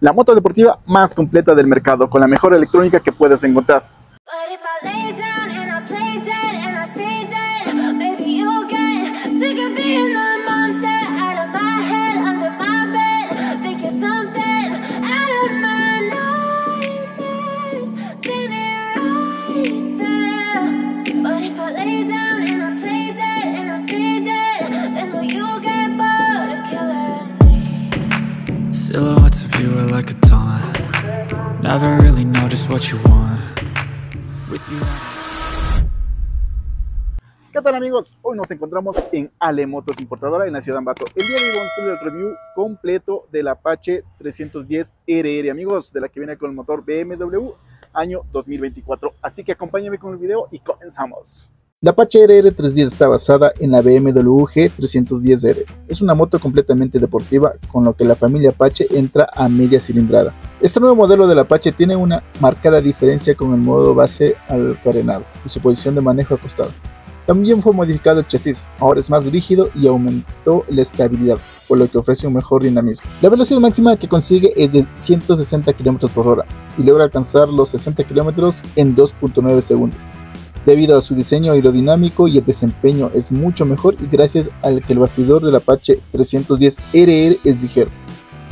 la moto deportiva más completa del mercado, con la mejor electrónica que puedes encontrar. Silhouettes of you are like a taunt. Never really know just what you want. With you. ¿Qué tal, amigos? Hoy nos encontramos en Ale Motos Importadora en la ciudad de Ambato. El día de hoy vamos a hacer el review completo del Apache 310RR, amigos, de la que viene con el motor BMW año 2024. Así que acompáñenme con el video y comenzamos. La Apache RR310 está basada en la BMW G310R. Es una moto completamente deportiva, con lo que la familia Apache entra a media cilindrada. Este nuevo modelo de la Apache tiene una marcada diferencia con el modo base al carenado y su posición de manejo acostado. También fue modificado el chasis, ahora es más rígido y aumentó la estabilidad, por lo que ofrece un mejor dinamismo. La velocidad máxima que consigue es de 160 km/h y logra alcanzar los 60 km en 2.9 segundos. Debido a su diseño aerodinámico y el desempeño es mucho mejor, y gracias al que el bastidor del Apache 310RR es ligero,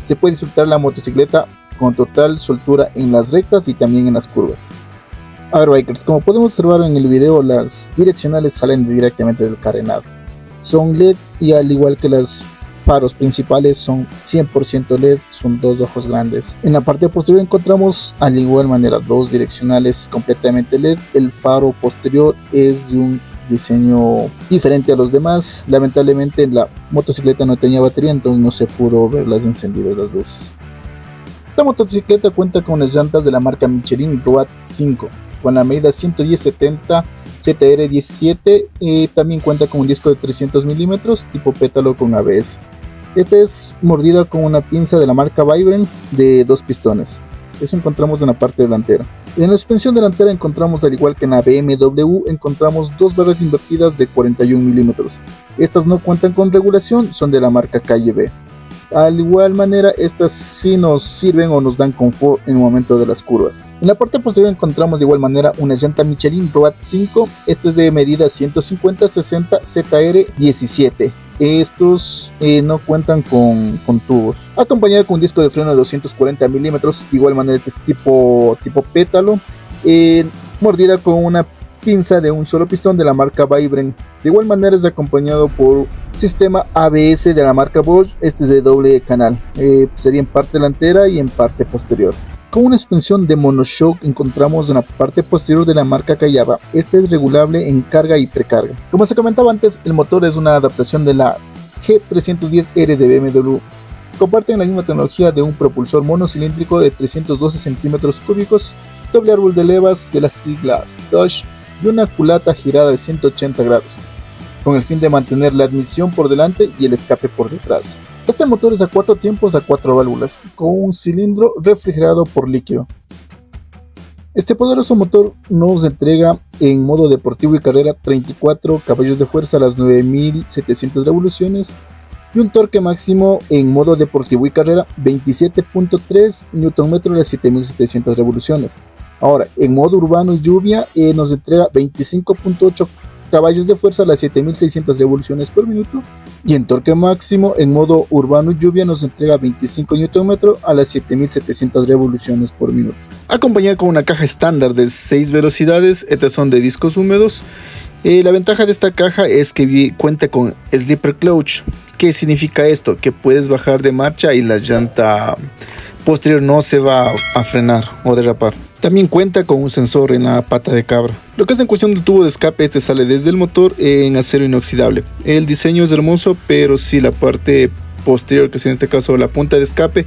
se puede disfrutar la motocicleta con total soltura en las rectas y también en las curvas. A ver, bikers, como podemos observar en el video, las direccionales salen directamente del carenado. Son LED y al igual que las faros principales son 100% LED, son dos ojos grandes. En la parte posterior encontramos al igual manera dos direccionales completamente LED. El faro posterior es de un diseño diferente a los demás. Lamentablemente la motocicleta no tenía batería, entonces no se pudo ver las encendidas las luces. Esta motocicleta cuenta con las llantas de la marca Michelin Road 5 con la medida 110-70 ZR17 y también cuenta con un disco de 300 milímetros tipo pétalo con ABS. Esta es mordida con una pinza de la marca Vibrant de 2 pistones. Eso encontramos en la parte delantera. En la suspensión delantera encontramos, al igual que en la BMW, encontramos dos barras invertidas de 41 milímetros. Estas no cuentan con regulación, son de la marca KYB. Al igual manera, estas sí nos sirven o nos dan confort en el momento de las curvas. En la parte posterior encontramos de igual manera una llanta Michelin Road 5. Esta es de medida 150-60 ZR17. Estos no cuentan con tubos. Acompañada con un disco de freno de 240 milímetros. De igual manera, este es tipo pétalo. Mordida con una pinza de un solo pistón de la marca Vibrant. De igual manera es acompañado por sistema ABS de la marca Bosch. Este es de doble canal, sería en parte delantera y en parte posterior. Con una suspensión de monoshock encontramos en la parte posterior de la marca KYB. Este es regulable en carga y precarga. Como se comentaba antes, el motor es una adaptación de la G310R de BMW. Comparten la misma tecnología de un propulsor monocilíndrico de 312 centímetros cúbicos, doble árbol de levas de las siglas Bosch y una culata girada de 180 grados, con el fin de mantener la admisión por delante y el escape por detrás. Este motor es a 4 tiempos a 4 válvulas, con un cilindro refrigerado por líquido. Este poderoso motor nos entrega en modo deportivo y carrera 34 caballos de fuerza a las 9.700 revoluciones y un torque máximo en modo deportivo y carrera 27.3 Nm a las 7.700 revoluciones. Ahora, en modo urbano y lluvia nos entrega 25.8 caballos de fuerza a las 7.600 revoluciones por minuto, y en torque máximo en modo urbano y lluvia nos entrega 25 Nm a las 7.700 revoluciones por minuto. Acompañada con una caja estándar de 6 velocidades, estas son de discos húmedos. La ventaja de esta caja es que cuenta con Slipper Clutch. ¿Qué significa esto? Que puedes bajar de marcha y la llanta posterior no se va a frenar o derrapar. También cuenta con un sensor en la pata de cabra. Lo que es en cuestión del tubo de escape, este sale desde el motor en acero inoxidable. El diseño es hermoso, pero sí la parte posterior, que es en este caso la punta de escape,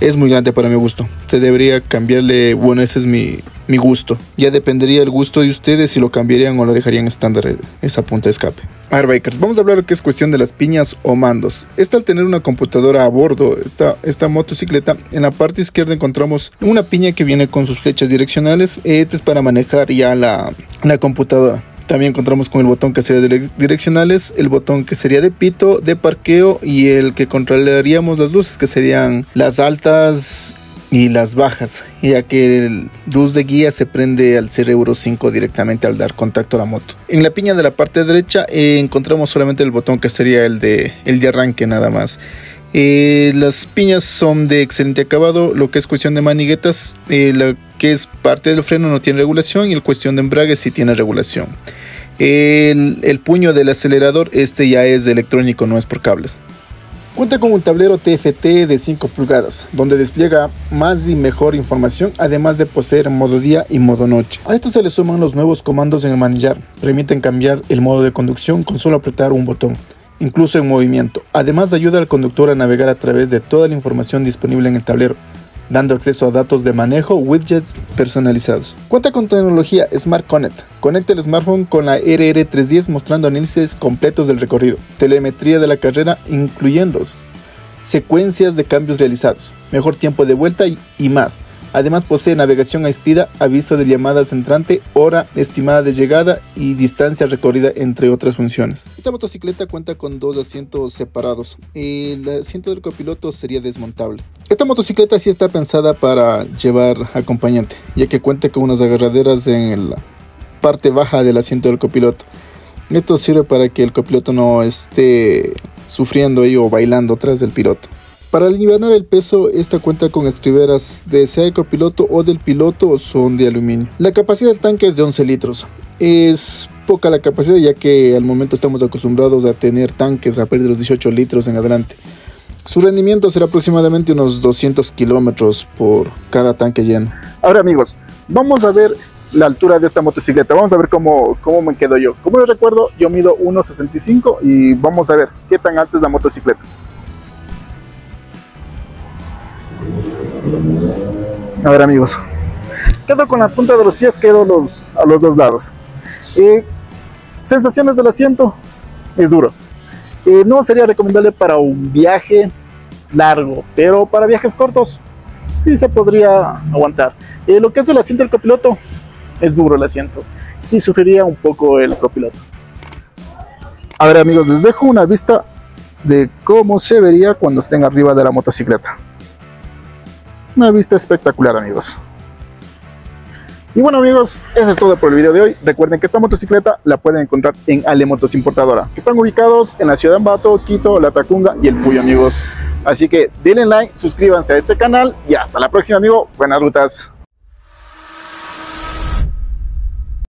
es muy grande para mi gusto. Se debería cambiarle, bueno, ese es mi gusto. Ya dependería el gusto de ustedes si lo cambiarían o lo dejarían estándar esa punta de escape. A ver, bikers, vamos a hablar de lo que es cuestión de las piñas o mandos. Esta, al tener una computadora a bordo, esta motocicleta, en la parte izquierda encontramos una piña que viene con sus flechas direccionales. Este es para manejar ya la computadora. También encontramos con el botón que sería de direccionales, el botón que sería de pito, de parqueo, y el que controlaríamos las luces, que serían las altas, y las bajas, ya que el luz de guía se prende al ser Euro 5 directamente al dar contacto a la moto. En la piña de la parte derecha encontramos solamente el botón que sería el de arranque nada más. Las piñas son de excelente acabado. Lo que es cuestión de maniguetas, la que es parte del freno no tiene regulación, y el cuestión de embrague sí tiene regulación. El puño del acelerador, este ya es electrónico, no es por cables. Cuenta con un tablero TFT de 5 pulgadas, donde despliega más y mejor información, además de poseer modo día y modo noche. A esto se le suman los nuevos comandos en el manillar, permiten cambiar el modo de conducción con solo apretar un botón, incluso en movimiento. Además ayuda al conductor a navegar a través de toda la información disponible en el tablero, dando acceso a datos de manejo, widgets personalizados. Cuenta con tecnología Smart Connect. Conecta el smartphone con la RR310 mostrando análisis completos del recorrido, telemetría de la carrera incluyendo secuencias de cambios realizados, mejor tiempo de vuelta y más. Además posee navegación asistida, aviso de llamadas entrante, hora estimada de llegada y distancia recorrida, entre otras funciones. Esta motocicleta cuenta con dos asientos separados. El asiento del copiloto sería desmontable. Esta motocicleta sí está pensada para llevar acompañante, ya que cuenta con unas agarraderas en la parte baja del asiento del copiloto. Esto sirve para que el copiloto no esté sufriendo ahí o bailando atrás del piloto. Para alivianar el peso, esta cuenta con escriberas de sea del copiloto o del piloto, son de aluminio. La capacidad del tanque es de 11 litros. Es poca la capacidad, ya que al momento estamos acostumbrados a tener tanques a partir de los 18 litros en adelante. Su rendimiento será aproximadamente unos 200 kilómetros por cada tanque lleno. Ahora amigos, vamos a ver la altura de esta motocicleta. Vamos a ver cómo me quedo yo. Como les recuerdo, yo mido 1.65 y vamos a ver qué tan alta es la motocicleta. A ver amigos, quedo con la punta de los pies, quedo a los dos lados. Sensaciones del asiento, es duro. No sería recomendable para un viaje largo, pero para viajes cortos sí se podría aguantar. Lo que es el asiento del copiloto, es duro el asiento, sí sufriría un poco el copiloto. A ver amigos, les dejo una vista de cómo se vería cuando estén arriba de la motocicleta. Una vista espectacular amigos. Y bueno amigos, eso es todo por el video de hoy. Recuerden que esta motocicleta la pueden encontrar en Ale Motos Importadora. Están ubicados en la ciudad de Ambato, Quito, La Tacunga y El Puyo amigos. Así que denle like, suscríbanse a este canal y hasta la próxima amigos. Buenas rutas.